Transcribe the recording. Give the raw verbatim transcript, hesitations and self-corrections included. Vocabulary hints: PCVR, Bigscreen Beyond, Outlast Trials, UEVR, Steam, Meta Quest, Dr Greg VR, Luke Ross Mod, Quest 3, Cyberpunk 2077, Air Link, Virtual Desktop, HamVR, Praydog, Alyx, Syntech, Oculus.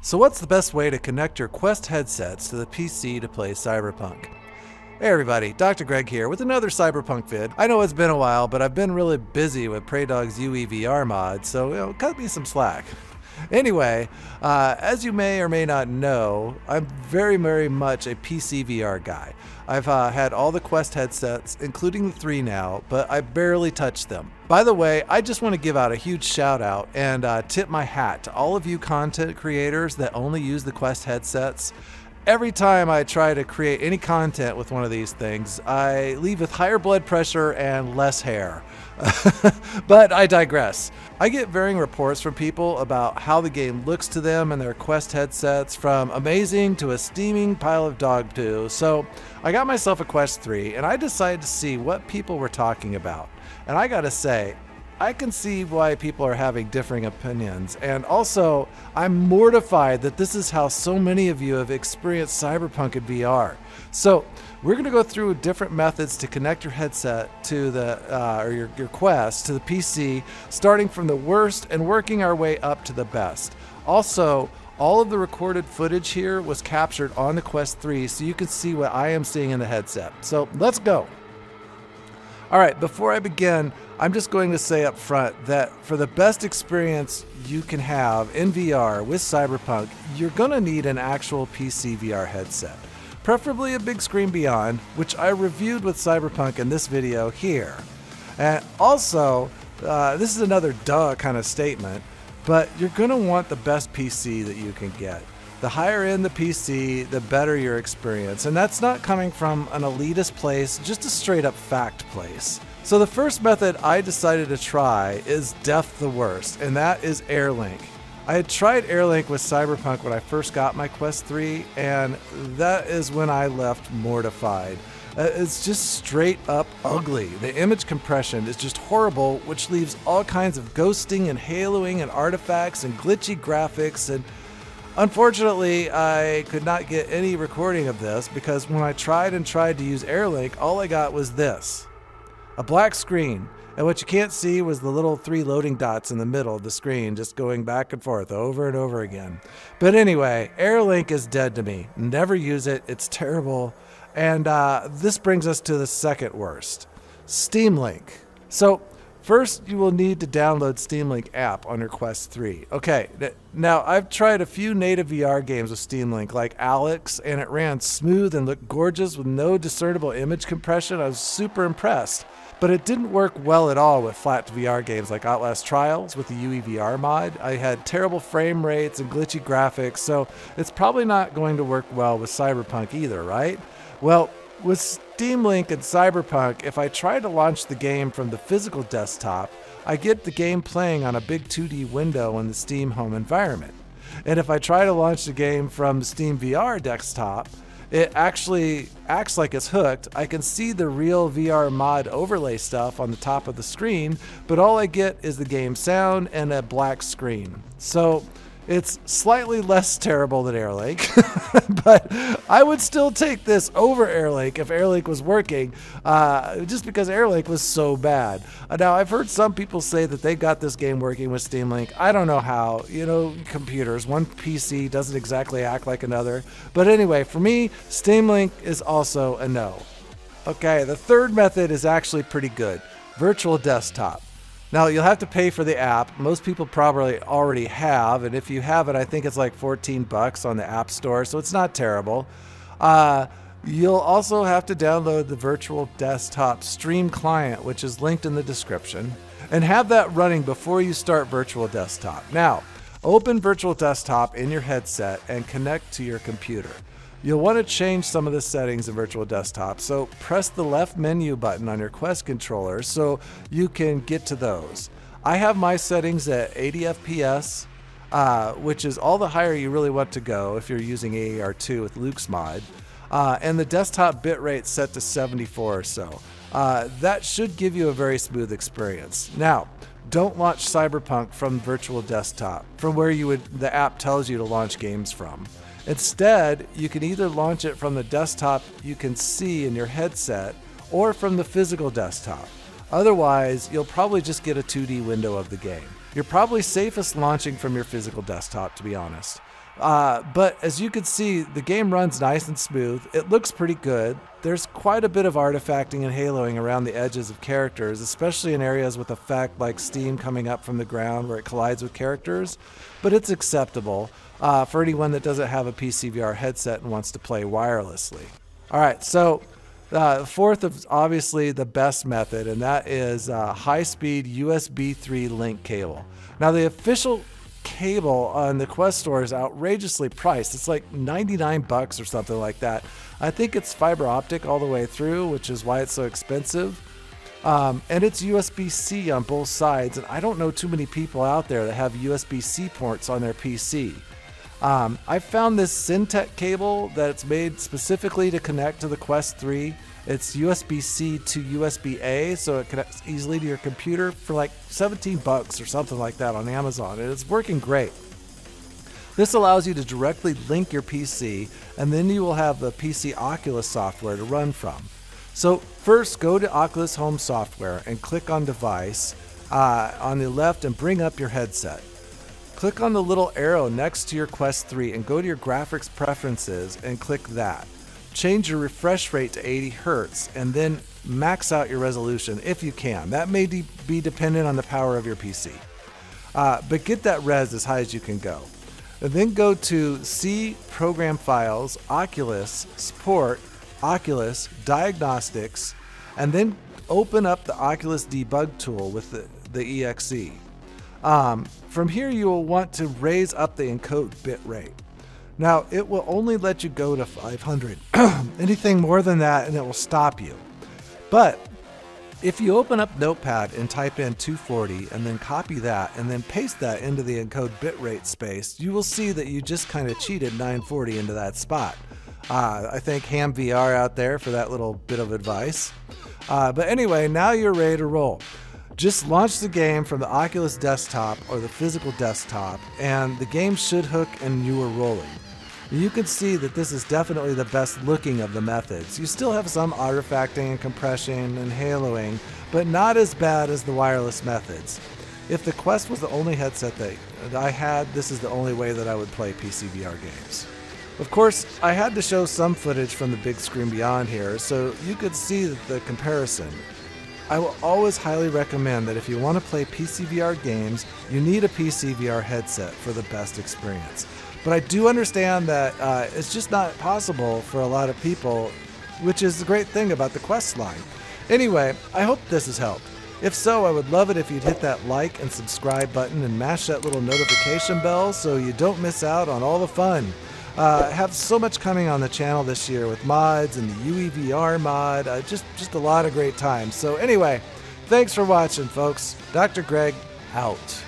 So what's the best way to connect your Quest headsets to the P C to play Cyberpunk? Hey everybody, Doctor Greg here with another Cyberpunk vid. I know it's been a while, but I've been really busy with Praydog's U E V R mod, so you know, cut me some slack. Anyway, uh, as you may or may not know, I'm very, very much a P C V R guy. I've uh, had all the Quest headsets, including the three now, but I barely touched them. By the way, I just want to give out a huge shout out and uh, tip my hat to all of you content creators that only use the Quest headsets. Every time I try to create any content with one of these things, I leave with higher blood pressure and less hair. But I digress. I get varying reports from people about how the game looks to them and their Quest headsets, from amazing to a steaming pile of dog poo. So I got myself a Quest three and I decided to see what people were talking about. And I gotta say, I can see why people are having differing opinions, and also I'm mortified that this is how so many of you have experienced Cyberpunk in V R. So we're going to go through different methods to connect your headset to the uh, or your, your Quest to the P C, starting from the worst and working our way up to the best. Also, all of the recorded footage here was captured on the Quest three, so you can see what I am seeing in the headset. So let's go. All right, before I begin, I'm just going to say up front that for the best experience you can have in V R with Cyberpunk, you're gonna need an actual P C V R headset, preferably a Bigscreen Beyond, which I reviewed with Cyberpunk in this video here. And also, uh, this is another duh kind of statement, but you're gonna want the best P C that you can get. The higher end the P C, the better your experience. And that's not coming from an elitist place, just a straight up fact place. So the first method I decided to try is def the worst, and that is Air Link. I had tried Air Link with Cyberpunk when I first got my Quest three, and that is when I left mortified. It's just straight up ugly. The image compression is just horrible, which leaves all kinds of ghosting and haloing and artifacts and glitchy graphics. And unfortunately, I could not get any recording of this because when I tried and tried to use Air Link, all I got was this, a black screen. And what you can't see was the little three loading dots in the middle of the screen, just going back and forth over and over again. But anyway, Air Link is dead to me. Never use it. It's terrible. And uh, this brings us to the second worst, SteamLink. So first, you will need to download SteamLink app on your Quest three. Okay, now I've tried a few native V R games with SteamLink, like Alyx, and it ran smooth and looked gorgeous with no discernible image compression. I was super impressed, but it didn't work well at all with flat V R games like Outlast Trials with the U E V R mod. I had terrible frame rates and glitchy graphics, so it's probably not going to work well with Cyberpunk either, right? Well, with SteamLink and Cyberpunk, if I try to launch the game from the physical desktop, I get the game playing on a big two D window in the Steam home environment. And if I try to launch the game from Steam V R desktop, it actually acts like it's hooked. I can see the real V R mod overlay stuff on the top of the screen, but all I get is the game sound and a black screen. So it's slightly less terrible than Air Link, but I would still take this over Air Link if Air Link was working, uh, just because Air Link was so bad. Now, I've heard some people say that they got this game working with SteamLink. I don't know how, you know, computers. One P C doesn't exactly act like another. But anyway, for me, SteamLink is also a no. Okay, the third method is actually pretty good, Virtual Desktop. Now, you'll have to pay for the app. Most people probably already have, and if you have it, I think it's like fourteen bucks on the App Store, so it's not terrible. Uh, you'll also have to download the Virtual Desktop Stream client, which is linked in the description, and have that running before you start Virtual Desktop. Now, open Virtual Desktop in your headset and connect to your computer. You'll want to change some of the settings in Virtual Desktop, so press the left menu button on your Quest controller so you can get to those. I have my settings at eighty F P S, uh, which is all the higher you really want to go if you're using A E R two with Luke's mod, uh, and the desktop bitrate set to seventy-four or so. Uh, that should give you a very smooth experience. Now, don't launch Cyberpunk from Virtual Desktop, from where you would, the app tells you to launch games from. Instead, you can either launch it from the desktop you can see in your headset or from the physical desktop. Otherwise, you'll probably just get a two D window of the game. You're probably safest launching from your physical desktop, to be honest. Uh, but as you can see, the game runs nice and smooth. It looks pretty good. There's quite a bit of artifacting and haloing around the edges of characters, especially in areas with effect like steam coming up from the ground where it collides with characters, but it's acceptable uh, for anyone that doesn't have a P C V R headset and wants to play wirelessly. All right, so uh, fourth is obviously the best method, and that is uh, high-speed U S B three link cable. Now the official cable on the Quest store is outrageously priced. It's like ninety-nine bucks or something like that. I think it's fiber optic all the way through, which is why it's so expensive. Um, and it's U S B C on both sides, and I don't know too many people out there that have U S B C ports on their P C. Um, I found this Syntech cable that's made specifically to connect to the Quest three. It's U S B C to U S B A, so it connects easily to your computer for like seventeen bucks or something like that on Amazon, and it's working great. This allows you to directly link your P C, and then you will have the P C Oculus software to run from. So first, go to Oculus Home Software and click on Device uh, on the left and bring up your headset. Click on the little arrow next to your Quest three and go to your graphics preferences and click that. Change your refresh rate to eighty hertz and then max out your resolution if you can. That may de be dependent on the power of your P C. Uh, but get that res as high as you can go. And then go to C, Program Files, Oculus, Support, Oculus, Diagnostics, and then open up the Oculus Debug tool with the, the E X E. Um, from here, you will want to raise up the encode bitrate. Now, it will only let you go to five hundred. Anything more than that, and it will stop you. But if you open up Notepad and type in two forty and then copy that and then paste that into the encode bitrate space, you will see that you just kind of cheated nine forty into that spot. Uh, I thank HamVR out there for that little bit of advice. Uh, but anyway, now you're ready to roll. Just launch the game from the Oculus desktop or the physical desktop, and the game should hook and you are rolling. You can see that this is definitely the best looking of the methods. You still have some artifacting and compression and haloing, but not as bad as the wireless methods. If the Quest was the only headset that I had, this is the only way that I would play P C V R games. Of course, I had to show some footage from the Big Screen Beyond here, so you could see the comparison. I will always highly recommend that if you want to play P C V R games, you need a P C V R headset for the best experience. But I do understand that uh, it's just not possible for a lot of people, which is the great thing about the Quest line. Anyway, I hope this has helped. If so, I would love it if you'd hit that like and subscribe button and mash that little notification bell so you don't miss out on all the fun. Uh, have so much coming on the channel this year with mods and the U E V R mod, uh, just, just a lot of great times. So anyway, thanks for watching, folks. Doctor Greg, out.